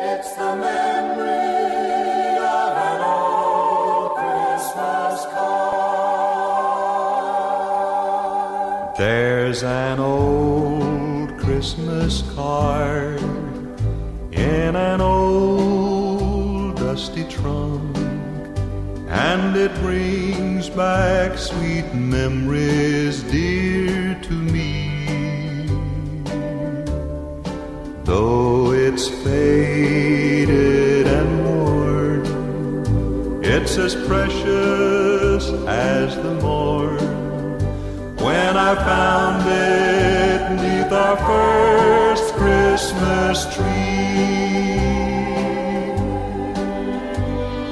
It's the memory of an old Christmas card. There's an old Christmas card in an old dusty trunk, and it brings back sweet memories dear to me. Though it's faded and worn, it's as precious as the morn when I found it 'neath our first Christmas tree.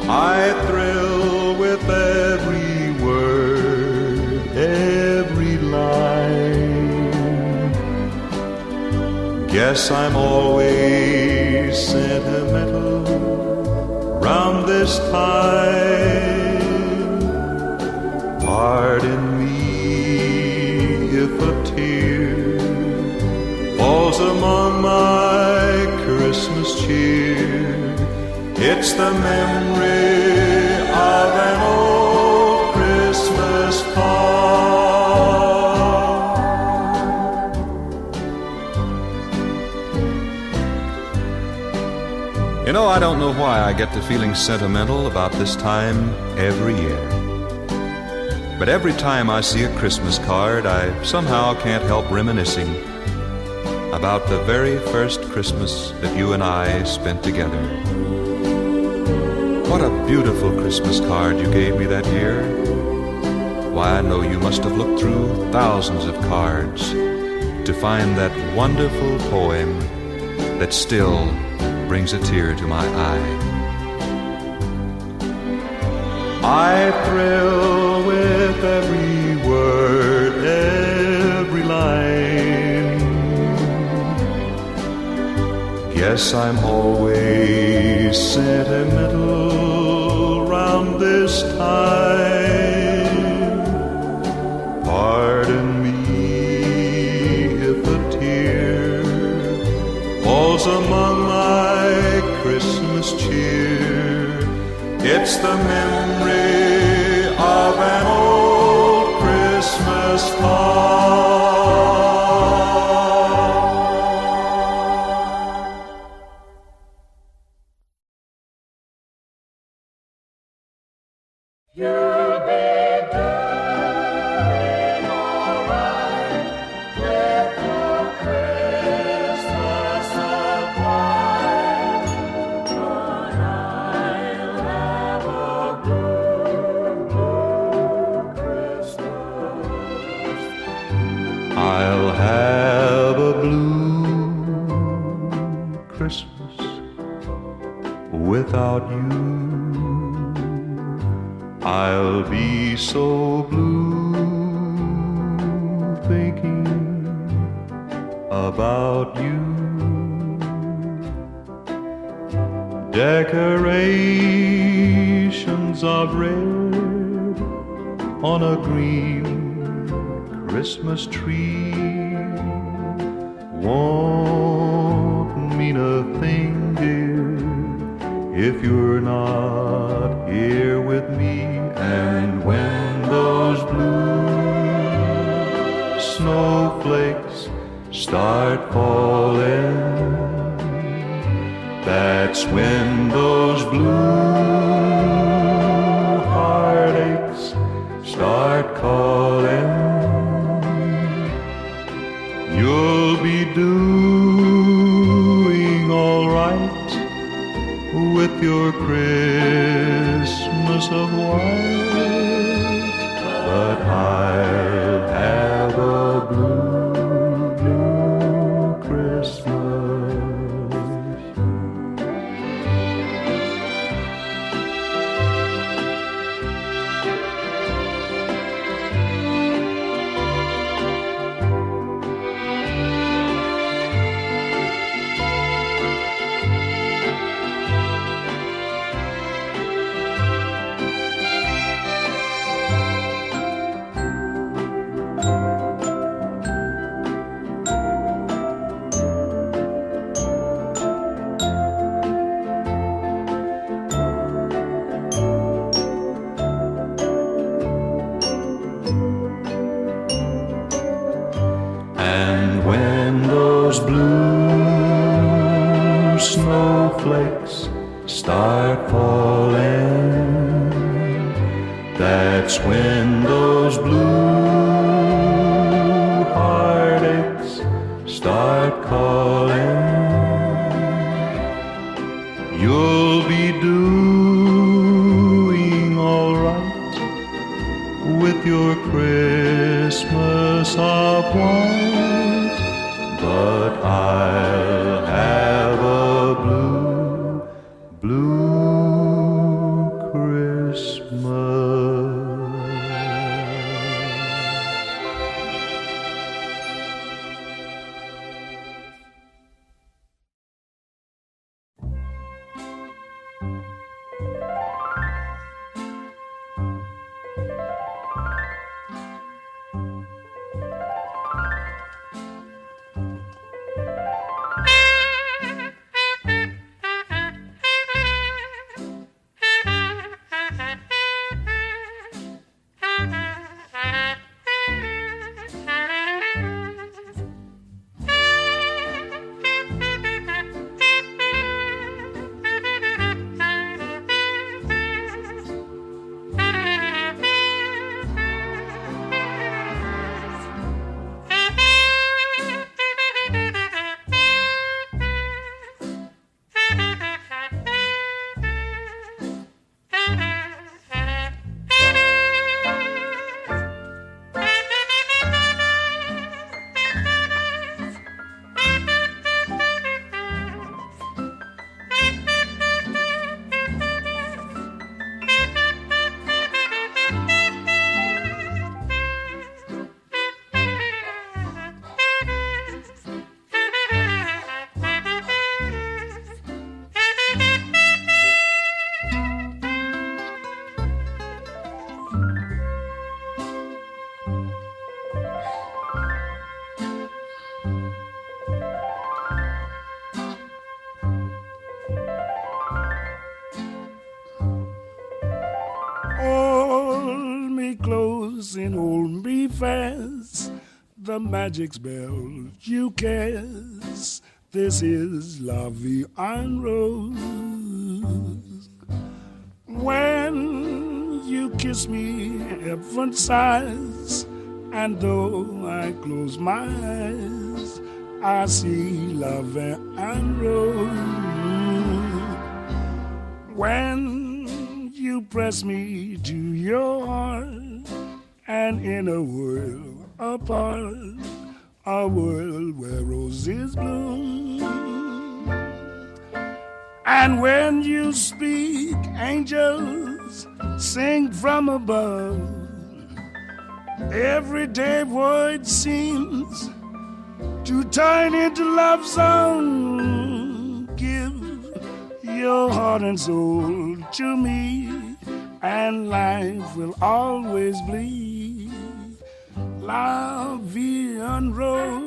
I thrill with every word, every line. Guess I'm always sentimental round this time. Pardon me if a tear falls among my Christmas cheer. It's the memory of an old Christmas card. You know, I don't know why I get to feeling sentimental about this time every year. But every time I see a Christmas card, I somehow can't help reminiscing about the very first Christmas that you and I spent together. What a beautiful Christmas card you gave me that year. Why, I know you must have looked through thousands of cards to find that wonderful poem that still brings a tear to my eye. I thrill with every word, every line. Guess I'm always sentimental this time. Pardon me if a tear falls among my Christmas cheer. It's the memory of an old Christmas card. You'll be doing all right with the Christmas supply, but I'll have a good, good Christmas. I'll have a blue Christmas without you. I'll be so blue thinking about you. Decorations of red on a green Christmas tree won't mean a thing, dear, if you're not here with me. And when those blue snowflakes start falling, that's when those blue heartaches start calling. You'll be doing all right with your Christmas of white, but I'll have a blue, blue Christmas. snowflakes start falling, that's when those blue heartaches start calling. You'll be doing all right with your Christmas of white, but I'll have a blue, blue Christmas. The magic spell you cast. This is La Vie en Rose. When you kiss me, heaven sighs, and though I close my eyes, I see La Vie en Rose. When you press me to your heart, and in a world apart, a world where roses bloom. And when you speak, angels sing from above. Everyday void seems to turn into love song. Give your heart and soul to me, and life will always bleed. La Vie en Rose.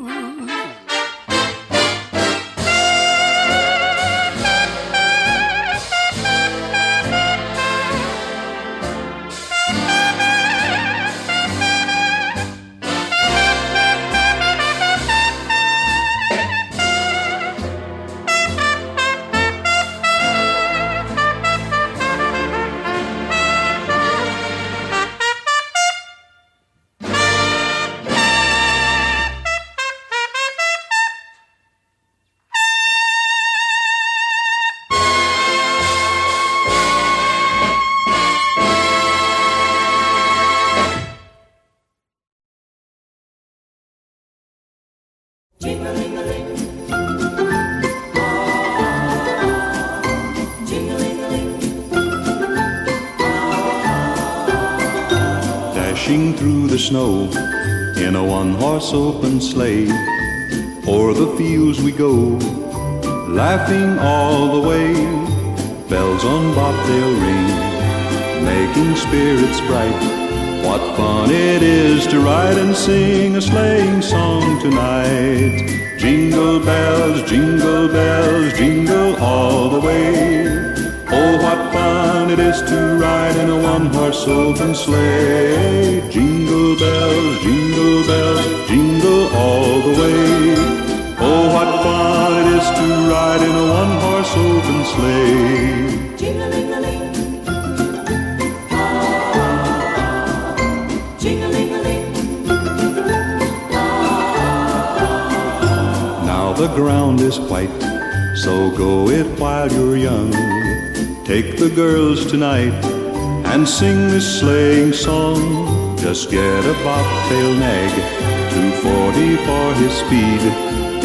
Through the snow in a one-horse open sleigh, o'er the fields we go, laughing all the way. Bells on bobtail ring, making spirits bright. What fun it is to ride and sing a sleighing song tonight. Jingle bells, jingle all the way. Oh, what fun it is to ride in a one-horse open sleigh. Jingle bells, jingle all the way. Oh, what fun it is to ride in a one-horse open sleigh. Jing-a-ling-a-ling. Now the ground is white, so go it while you're young. Take the girls tonight and sing this sleighing song. Just get a bobtail nag, 240 for his speed.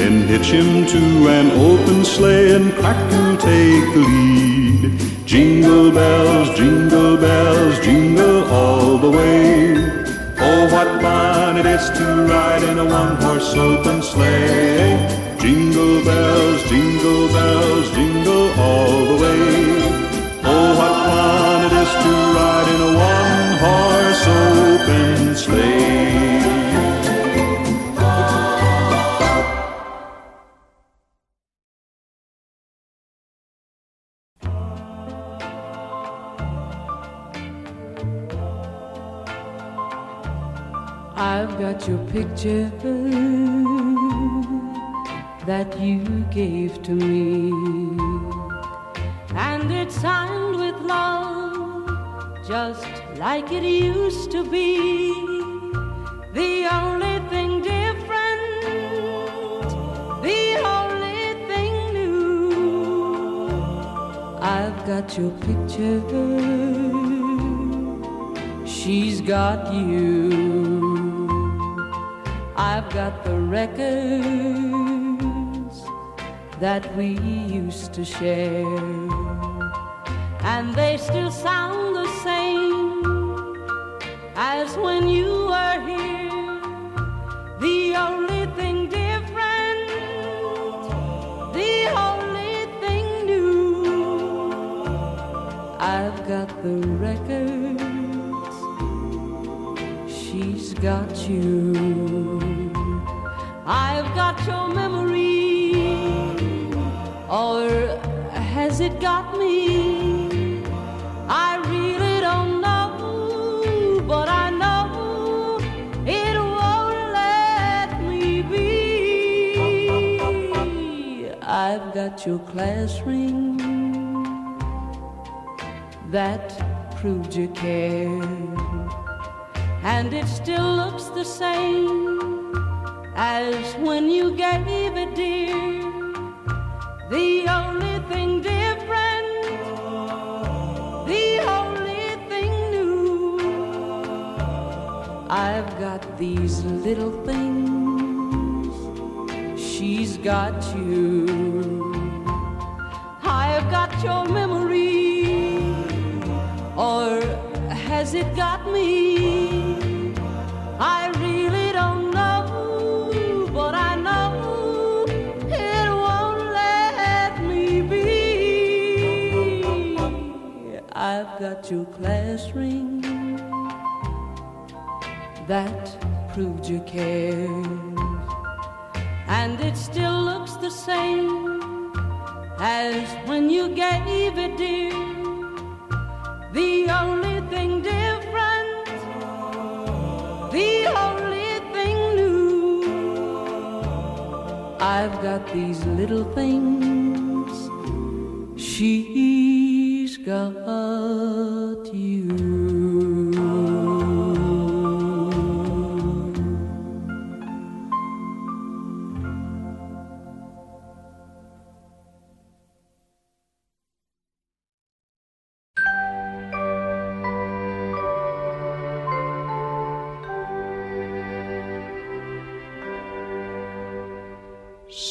Then hitch him to an open sleigh and crack and take the lead. Jingle bells, jingle all the way. Oh, what fun it is to ride in a one-horse open sleigh. Jingle bells, jingle all the way. Oh, what fun it is to ride in a one-horse open sleigh. I've got your picture that you gave to me, and it's signed with love, just like it used to be. The only thing different, the only thing new, I've got your picture, she's got you. I've got the record that we used to share, and they still sound the same as when you were here. The only thing different, the only thing new, I've got the records, she's got you. I've got your memories, or has it got me? I really don't know, but I know it won't let me be. I've got your class ring that proved you cared, and it still looks the same as when you gave it, dear. The only thing different, the only thing new, I've got these little things, she's got you. I've got your memory, or has it got me? I really don't know, but I know I've got your class ring that proved you cared, and it still looks the same as when you gave it, dear. The only thing different, the only thing new, I've got these little things, she's got you.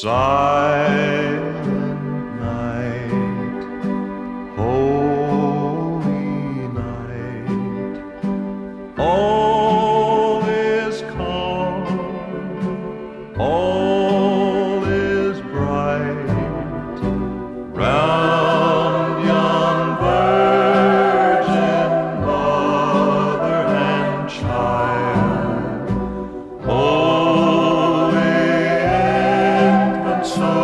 Silent night, holy night, all is calm, all is bright, round yon virgin mother and child. So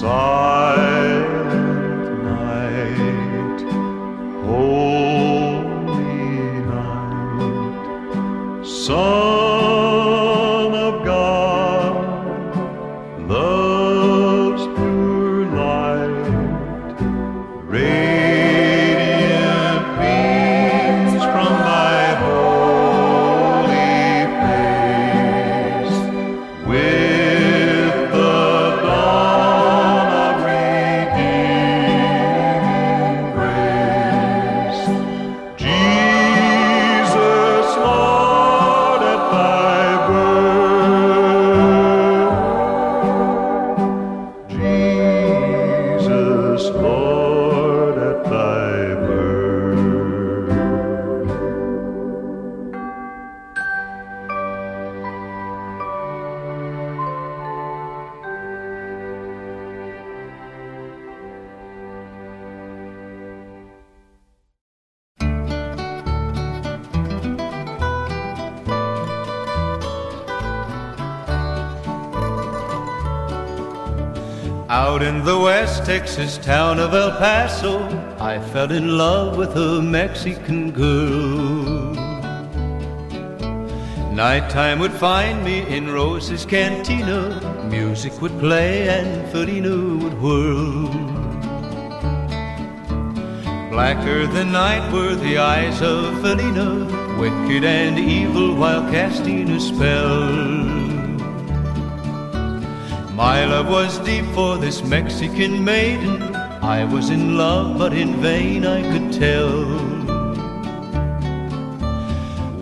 silent night, holy night, Son of God, love's pure light, radiant beams from thy holy face, with the Lord, at thy birth. Out in the West Texas town of El Paso, I fell in love with a Mexican girl. Nighttime would find me in Rosa's cantina, music would play and Felina would whirl. Blacker than night were the eyes of Felina, wicked and evil while casting a spell. My love was deep for this Mexican maiden, I was in love but in vain I could tell.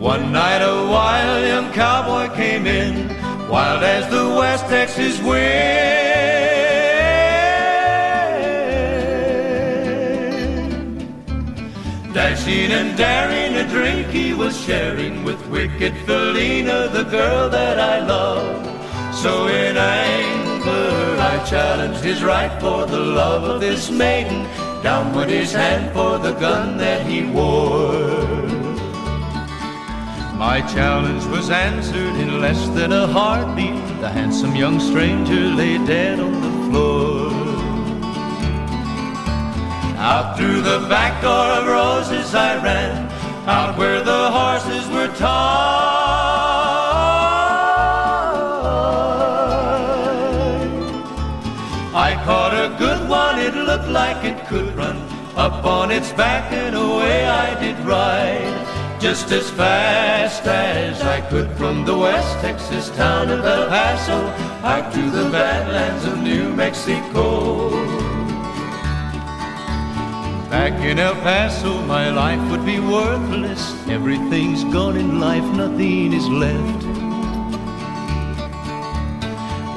One night a wild young cowboy came in, wild as the West Texas wind. Dashing and daring, a drink he was sharing with wicked Felina, the girl that I love. So in anger I challenged his right for the love of this maiden, down went his hand for the gun that he wore. My challenge was answered in less than a heartbeat, the handsome young stranger lay dead on the floor. Out through the back door of Rose's I ran, out where the horses were tied. I caught a good one, it looked like it could run, up on its back and away I did ride, just as fast as I could from the West Texas town of El Paso, out to the badlands of New Mexico. Back in El Paso my life would be worthless, everything's gone in life, nothing is left.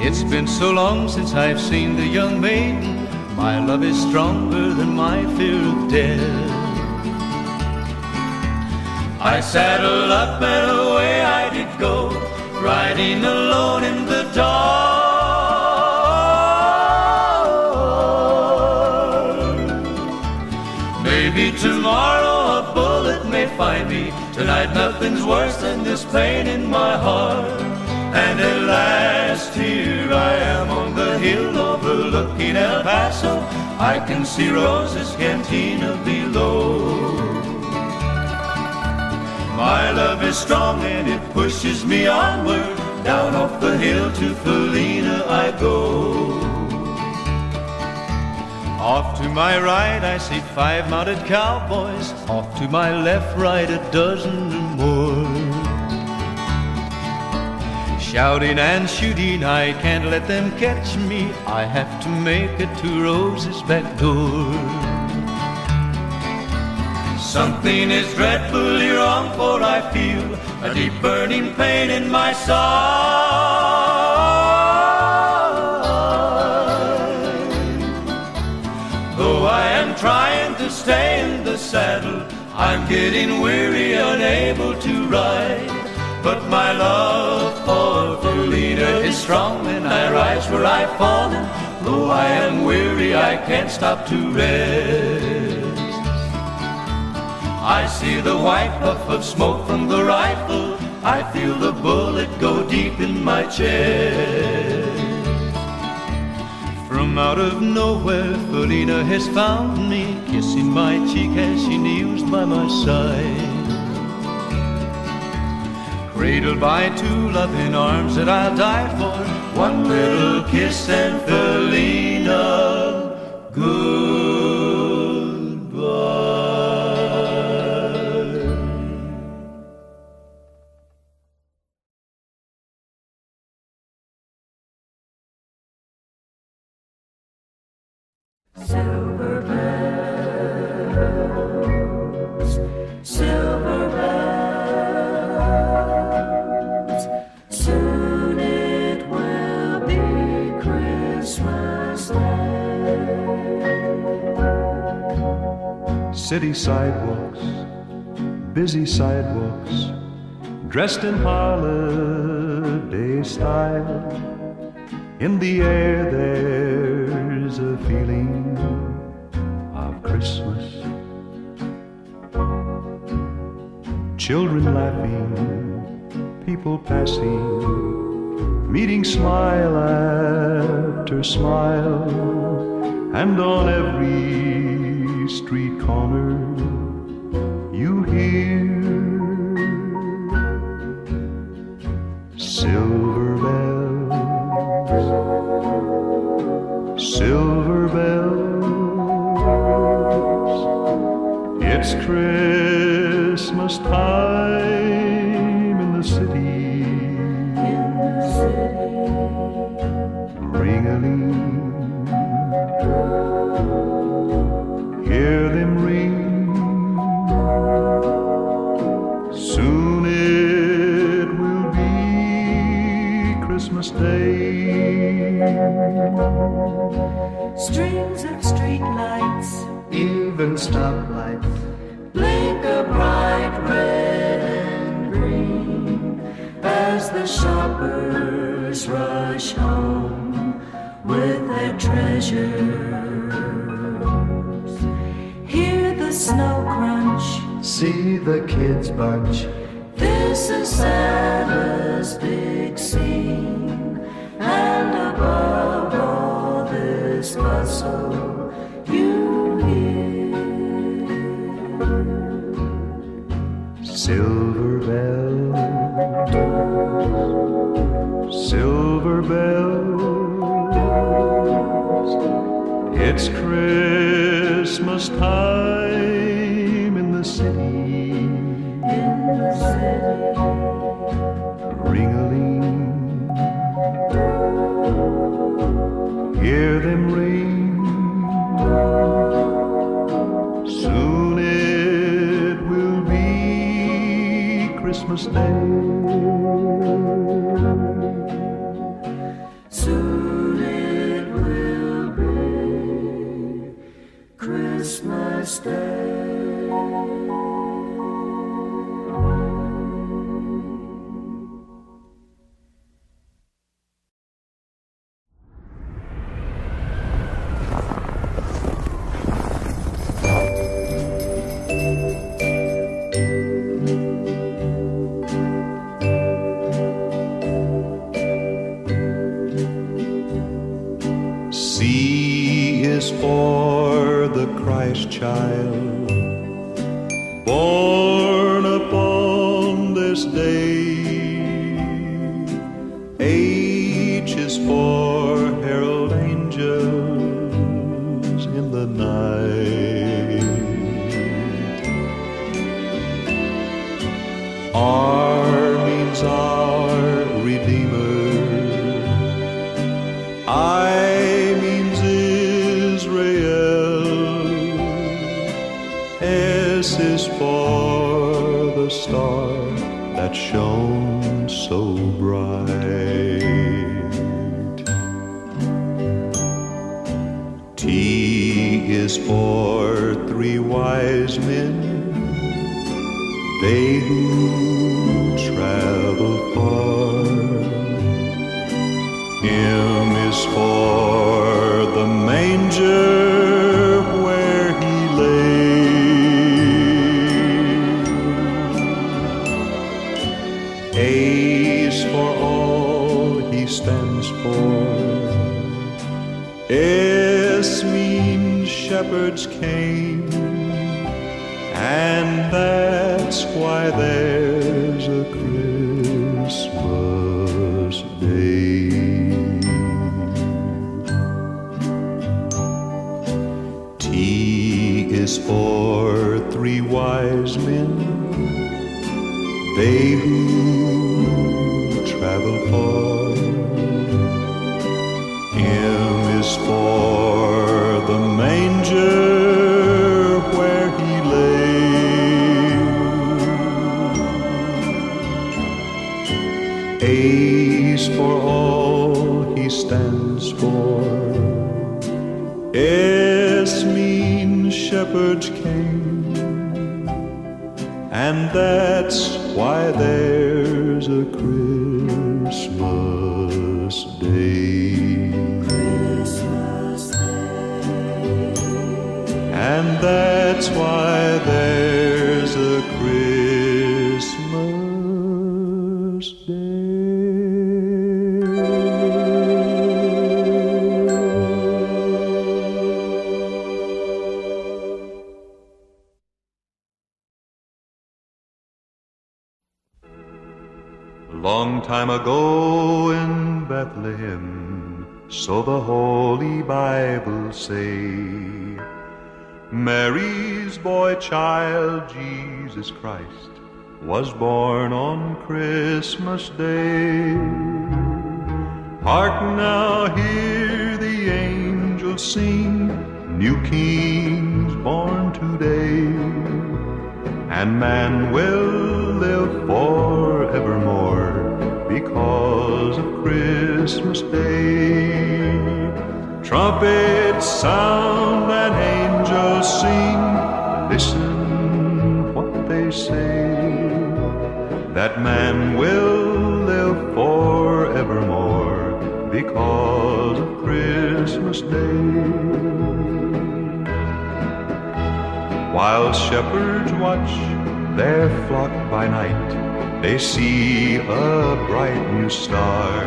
It's been so long since I've seen the young maiden, my love is stronger than my fear of death. I saddled up and away I did go, riding alone in the dark. Maybe tomorrow a bullet may find me, tonight nothing's worse than this pain in my heart. And at last here I am on the hill overlooking El Paso, I can see Rosa's cantina below. My love is strong and it pushes me onward, down off the hill to Felina I go. Off to my right I see 5 mounted cowboys, off to my left, right a dozen or more. Shouting and shooting, I can't let them catch me, I have to make it to Rose's back door. Something is dreadfully wrong, for I feel a deep burning pain in my side. Though I am trying to stay in the saddle, I'm getting weary, unable to ride. But my love for Felina is strong, and I rise where I've fallen. Though I am weary, I can't stop to rest. I see the white puff of smoke from the rifle, I feel the bullet go deep in my chest. From From out of nowhere, Felina has found me, kissing my cheek as she kneels by my side. Cradled by two loving arms that I'll die for, one little kiss and Felina, silver bells, soon it will be Christmas Day. City sidewalks, busy sidewalks, dressed in holiday style. In the air there's a feeling of Christmas. Children laughing, people passing, meeting smile after smile. And on every street corner you hear silver bells. Silver bells, it's Christmas time in the city. Ring-a-ling, hear them ring. Soon it will be Christmas Day. Strings of street lights, even stoplights, blink a bright red and green as the shoppers rush home with their treasures. Hear the snow crunch, see the kids bunch. This is Santa's big scene, and above all this bustle, you hear silver bells, it's Christmas time in the city. Ring-a-ling, hear them ring. Soon it will be Christmas Day. Soon it will be Christmas Day. Child, born upon this day. H is for herald angels in the night. R means our Redeemer. I means Israel. S is for the star that shone so bright. T is for three wise men, they who travel far. M is for the manger where he lay. A is for all he stands for, Yes, mean shepherds came, and that's why there's a Christmas day. Tea is for three wise men, they who travel far. M is for the manger where he lay. A is for all he stands for. S means shepherds came, and that's why there's a Christmas day. And that's why there's a Christmas day. A long time ago in Bethlehem, so the Holy Bible say, Mary's boy child, Jesus Christ, was born on Christmas Day. Hark now, hear the angels sing, new King's born today, and man will live forevermore because of Christmas Day. Trumpets sound and angels sing, listen what they say, that man will live forevermore because of Christmas Day. While shepherds watch their flock by night, they see a bright new star.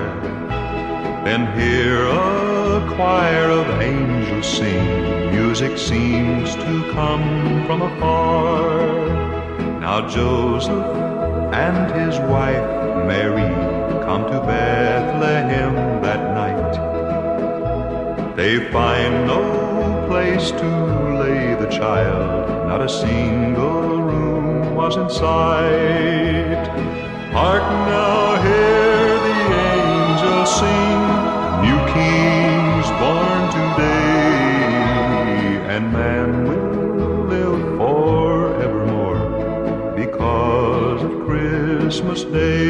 Then hear a choir of angels sing, music seems to come from afar. Now Joseph and his wife Mary come to Bethlehem that night. They find no place to lay the child, not a single room was in sight. Hark now, hear the angels sing, new King's born today, and man will live forevermore because of Christmas Day.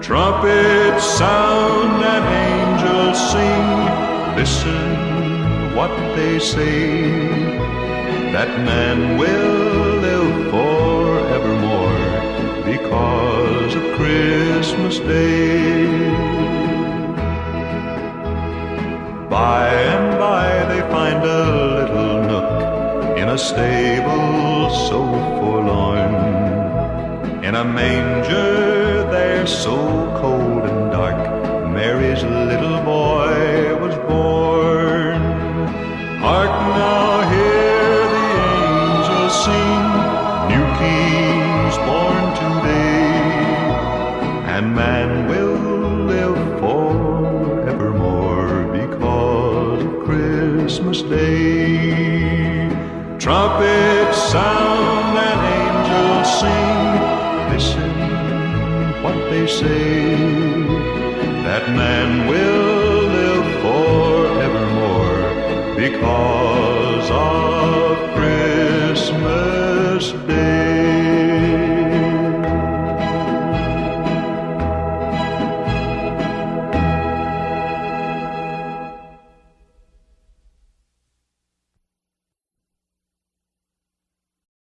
Trumpets sound and angels sing, listen what they say, that man will live forevermore because of Christmas Day. By and by they find a little nook in a stable so forlorn. In a manger there so cold and dark, Mary's little boy was born. Hark now, hear the angels sing, new King's born today, and man will live forevermore because of Christmas Day. Trumpets sound and angels sing, listen what they say, that man will live forevermore because of Christmas Day.